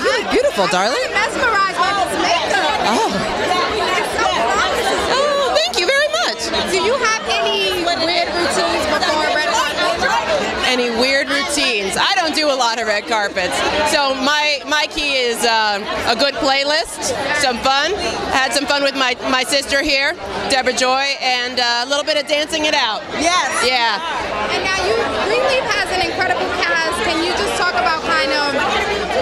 beautiful. You look beautiful, darling. I'm mesmerized by this makeup. Oh, thank you very much. Do you have any weird routines before red carpet? Any weird routines? I don't do a lot of red carpets. So my key is a good playlist, some fun. I had some fun with my sister here, Deborah Joy, and a little bit of dancing it out. Yes. Yeah. And now you Greenleaf has an incredible cast. Can you just talk about kind of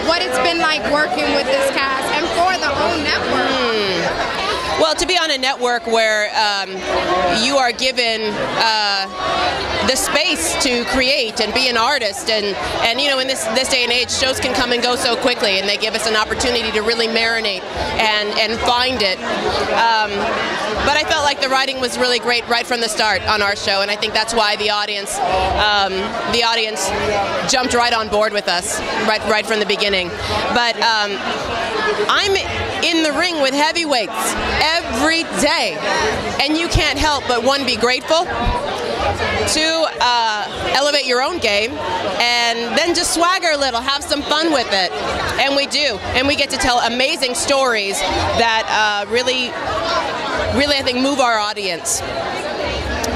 what it's been like working with this cast and for the whole network? Well, to be on a network where you are given the space to create and be an artist, and you know, in this day and age, shows can come and go so quickly, and they give us an opportunity to really marinate and find it. But I felt like the writing was really great right from the start on our show, and I think that's why the audience jumped right on board with us right from the beginning. But I'm in the ring with heavyweights every day, and you can't help but one, be grateful, two, elevate your own game, and then just swagger a little, have some fun with it. And we do, and we get to tell amazing stories that really I think move our audience,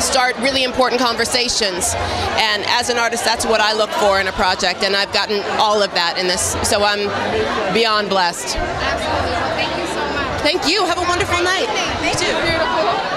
start really important conversations, and as an artist, that's what I look for in a project, and I've gotten all of that in this, so I'm beyond blessed. Absolutely. Thank you so much. Thank you. Have a wonderful night. Thank you. You too. Beautiful.